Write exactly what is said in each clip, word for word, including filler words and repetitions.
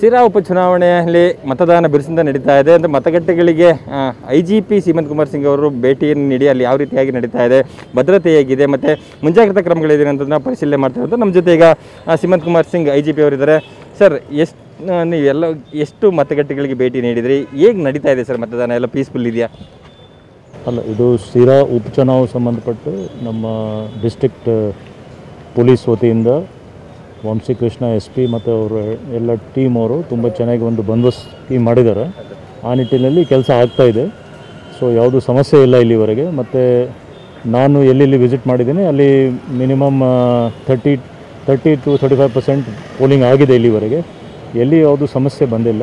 ಸಿರಾ ಉಪಚುನಾವಣೆಯಲ್ಲಿ ಮತದಾನ ಬಿರುಸಿನಿಂದ ನಡೀತಾ ಇದೆ ಅಂತ ಮತಗಟ್ಟೆಗಳಿಗೆ ಐಜಿಪಿ ಸೀಮಂತ್ ಕುಮಾರ್ ಸಿಂಗ್ ಅವರು ಭೇಟಿಯನ್ನು ನೀಡಿ ಅಲ್ಲಿ ಯಾವ ರೀತಿಯಾಗಿ ನಡೀತಾ ಇದೆ, ಭದ್ರತೆ ಹೇಗಿದೆ ಮತ್ತು ಮುಂಜಾಗ್ರತಾ ಕ್ರಮಗಳಿದೆ ಅಂತ ನಾವು ಪರಿಶೀಲನೆ ಮಾಡ್ತಾ ಇರೋದು. ನಮ್ಮ ಜೊತೆ ಈಗ ಸೀಮಂತ್ ಕುಮಾರ್ ಸಿಂಗ್ ಐಜಿಪಿ ಅವರಿದ್ದಾರೆ. ಸರ್, ಎಷ್ಟು ನೀವು ಎಲ್ಲ ಎಷ್ಟು ಮತಗಟ್ಟೆಗಳಿಗೆ ಭೇಟಿ ನೀಡಿದ್ರಿ, ಹೇಗೆ ನಡೀತಾ ಇದೆ ಸರ್ ಮತದಾನ, ಎಲ್ಲ ಪೀಸ್ಫುಲ್ ಇದೆಯಾ? ಅಲ್ಲ, ಇದು ಸಿರಾ ಉಪಚುನಾವಣೆ ಸಂಬಂಧಪಟ್ಟು ನಮ್ಮ ಡಿಸ್ಟ್ರಿಕ್ಟ್ ಪೊಲೀಸ್ ವತಿಯಿಂದ ವಂಶಿ ಕೃಷ್ಣ ಎಸ್ ಪಿ ಮತ್ತು ಅವರು ಎಲ್ಲ ಟೀಮ್ ಅವರು ತುಂಬ ಚೆನ್ನಾಗಿ ಒಂದು ಬಂದೋಬಸ್ತ್ ಟೀಮ್ ಮಾಡಿದ್ದಾರೆ. ಆ ನಿಟ್ಟಿನಲ್ಲಿ ಕೆಲಸ ಆಗ್ತಾಯಿದೆ. ಸೊ ಯಾವುದು ಸಮಸ್ಯೆ ಇಲ್ಲ ಇಲ್ಲಿವರೆಗೆ. ಮತ್ತು ನಾನು ಎಲ್ಲೆಲ್ಲಿ ವಿಸಿಟ್ ಮಾಡಿದ್ದೀನಿ ಅಲ್ಲಿ minimum thirty thirty to thirty five percent polling ಆಗಿದೆ ಇಲ್ಲಿವರೆಗೆ. ಎಲ್ಲಿ ಯಾವುದು ಸಮಸ್ಯೆ ಬಂದಿಲ್ಲ.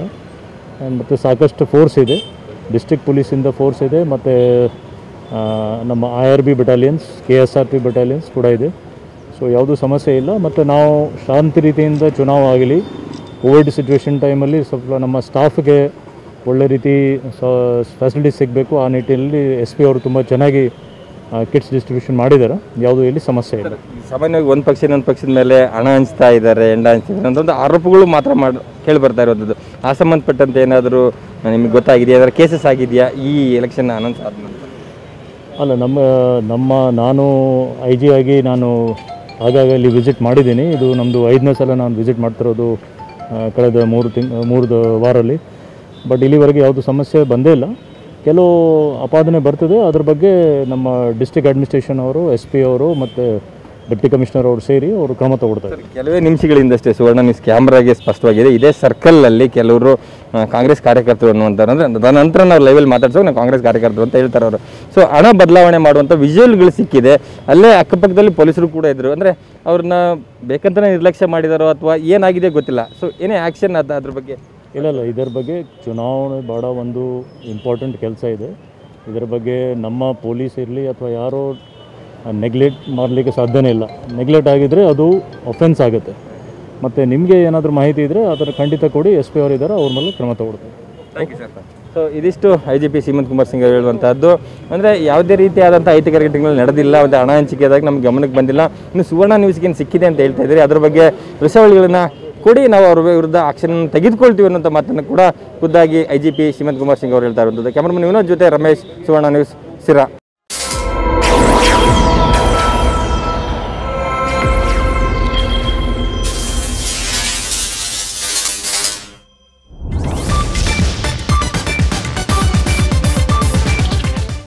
ಮತ್ತು ಸಾಕಷ್ಟು ಫೋರ್ಸ್ ಇದೆ, ಡಿಸ್ಟ್ರಿಕ್ಟ್ ಪೊಲೀಸಿಂದ ಫೋರ್ಸ್ ಇದೆ, ಮತ್ತು ನಮ್ಮ I R B battalions, K S R P battalions ಕೂಡ ಇದೆ. ಸೊ ಯಾವುದೂ ಸಮಸ್ಯೆ ಇಲ್ಲ. ಮತ್ತು ನಾವು ಶಾಂತಿ ರೀತಿಯಿಂದ ಚುನಾವ್ ಆಗಲಿ. ಕೋವಿಡ್ ಸಿಚುವೇಷನ್ ಟೈಮಲ್ಲಿ ಸ್ವಲ್ಪ ನಮ್ಮ ಸ್ಟಾಫ್ಗೆ ಒಳ್ಳೆ ರೀತಿ ಫೆಸಿಲಿಟೀಸ್ ಸಿಗಬೇಕು. ಆ ನಿಟ್ಟಿನಲ್ಲಿ ಎಸ್ ಪಿ ಅವರು ತುಂಬ ಚೆನ್ನಾಗಿ ಕಿಟ್ಸ್ ಡಿಸ್ಟ್ರಿಬ್ಯೂಷನ್ ಮಾಡಿದ್ದಾರೆ. ಯಾವುದೂ ಇಲ್ಲಿ ಸಮಸ್ಯೆ ಇಲ್ಲ. ಸಾಮಾನ್ಯವಾಗಿ ಒಂದು ಪಕ್ಷ ಇನ್ನೊಂದು ಪಕ್ಷದ ಮೇಲೆ ಹಣ ಹಂಚ್ತಾ ಇದ್ದಾರೆ, ಎಂಡ ಹಂಚ್ತಿದ್ದಾರೆ ಅಂತ ಒಂದು ಆರೋಪಗಳು ಮಾತ್ರ ಮಾಡಿ ಕೇಳಿ ಬರ್ತಾ ಇರೋದು. ಆ ಸಂಬಂಧಪಟ್ಟಂತೆ ಏನಾದರೂ ನಿಮಗೆ ಗೊತ್ತಾಗಿದೆಯಾ? ಅದರ ಕೇಸಸ್ ಆಗಿದೆಯಾ ಈ ಎಲೆಕ್ಷನ್ ಅನೌನ್ಸ್ ಆದಮೇಲೆ? ಅಲ್ಲ, ನಮ್ಮ ನಮ್ಮ ನಾನು ಐ ಜಿ ಆಗಿ ನಾನು ಆಗಾಗ ಇಲ್ಲಿ ವಿಸಿಟ್ ಮಾಡಿದ್ದೀನಿ. ಇದು ನಮ್ಮದು ಐದನೇ ಸಲ ನಾನು ವಿಸಿಟ್ ಮಾಡ್ತಿರೋದು ಕಳೆದ ಮೂರು ತಿಂಗ್ ಮೂರ್ದು ವಾರಲ್ಲಿ. ಬಟ್ ಇಲ್ಲಿವರೆಗೆ ಯಾವುದು ಸಮಸ್ಯೆ ಬಂದೇ ಇಲ್ಲ. ಕೆಲವು ಆಪಾದನೆ ಬರ್ತದೆ, ಅದ್ರ ಬಗ್ಗೆ ನಮ್ಮ ಡಿಸ್ಟ್ರಿಕ್ಟ್ ಅಡ್ಮಿನಿಸ್ಟ್ರೇಷನ್ ಅವರು, ಎಸ್ ಪಿ ಅವರು ಮತ್ತು ಡೆಪ್ಟಿ ಕಮಿಷನರ್ ಅವರು ಸೇರಿ ಅವರು ಕ್ರಮ ತಗೊಳ್ತಾರೆ. ಕೆಲವೇ ನಿಮಿಷಗಳಿಂದಷ್ಟೇ ಸುವರ್ಣ ನ್ಯೂಸ್ ಕ್ಯಾಮ್ರಾಗೆ ಸ್ಪಷ್ಟವಾಗಿದೆ, ಇದೇ ಸರ್ಕಲಲ್ಲಿ ಕೆಲವರು ಕಾಂಗ್ರೆಸ್ ಕಾರ್ಯಕರ್ತರು ಅನ್ನುವಂಥವ್ರು, ಅಂದರೆ ತದನಂತರ ನಾವು ಲೈವಲ್ಲಿ ಮಾತಾಡ್ಸೋಕೆ ನಾವು ಕಾಂಗ್ರೆಸ್ ಕಾರ್ಯಕರ್ತರು ಅಂತ ಹೇಳ್ತಾರೆ ಅವರು. ಸೊ ಹಣ ಬದಲಾವಣೆ ಮಾಡುವಂಥ ವಿಜುವಲ್ಗಳು ಸಿಕ್ಕಿದೆ. ಅಲ್ಲೇ ಅಕ್ಕಪಕ್ಕದಲ್ಲಿ ಪೊಲೀಸರು ಕೂಡ ಇದ್ದರು. ಅಂದರೆ ಅವ್ರನ್ನ ಬೇಕಂತಲೇ ನಿರ್ಲಕ್ಷ್ಯ ಮಾಡಿದಾರೋ ಅಥವಾ ಏನಾಗಿದೆ ಗೊತ್ತಿಲ್ಲ. ಸೊ ಏನೇ ಆ್ಯಕ್ಷನ್ ಅದು ಅದ್ರ ಬಗ್ಗೆ ಇಲ್ಲ ಇಲ್ಲ ಇದರ ಬಗ್ಗೆ ಚುನಾವಣೆ ಭಾಳ ಒಂದು ಇಂಪಾರ್ಟೆಂಟ್ ಕೆಲಸ ಇದೆ. ಇದರ ಬಗ್ಗೆ ನಮ್ಮ ಪೊಲೀಸ್ ಇರಲಿ ಅಥವಾ ಯಾರೋ ನೆಗ್ಲೆಕ್ಟ್ ಮಾಡಲಿಕ್ಕೆ ಸಾಧ್ಯನೇ ಇಲ್ಲ. ನೆಗ್ಲೆಕ್ಟ್ ಆಗಿದ್ದರೆ ಅದು ಅಫೆನ್ಸ್ ಆಗುತ್ತೆ. ಮತ್ತು ನಿಮಗೆ ಏನಾದರೂ ಮಾಹಿತಿ ಇದ್ದರೆ ಅದನ್ನು ಖಂಡಿತ ಕೊಡಿ. ಎಸ್ ಪಿ ಅವರಿದ್ದಾರೆ, ಅವ್ರ ಮೇಲೆ ಕ್ರಮ ತಗೊಳ್ತಾರೆ. Thank you sir. ಸೊ ಇದಿಷ್ಟು I G P Seemanth Kumar Singh ಹೇಳುವಂಥದ್ದು. ಅಂದರೆ ಯಾವುದೇ ರೀತಿಯಾದಂಥ ಐಟಿ ಕಾರ್ಯಕ್ರಮಗಳು ನಡೆದಿಲ್ಲ, ಒಂದು ಹಣ ಹಂಚಿಕೆದಾಗ ನಮ್ಗೆ ಗಮನಕ್ಕೆ ಬಂದಿಲ್ಲ. ಇನ್ನು ಸುವರ್ಣ ನ್ಯೂಸ್ಗೇನು ಸಿಕ್ಕಿದೆ ಅಂತ ಹೇಳ್ತಾ ಇದ್ದೀರಿ, ಅದ್ರ ಬಗ್ಗೆ ರಿಸಲ್ಟ್ಗಳನ್ನು ಕೊಡಿ, ನಾವು ಅವ್ರ ವಿರುದ್ಧ ಆಕ್ಷನ್ ತೆಗೆದುಕೊಳ್ತೀವಿ ಅನ್ನೋಂಥ ಮಾತನ್ನು ಕೂಡ ಖುದ್ದಾಗಿ I G P Seemanth Kumar Singh ಅವರು ಹೇಳ್ತಾ ಇರುವಂಥದ್ದು. ಕ್ಯಾಮರಾಮನ್ ವಿನೋದ್ ಜೊತೆ ರಮೇಶ್, ಸುವರ್ಣ ನ್ಯೂಸ್, ಸಿರಾ.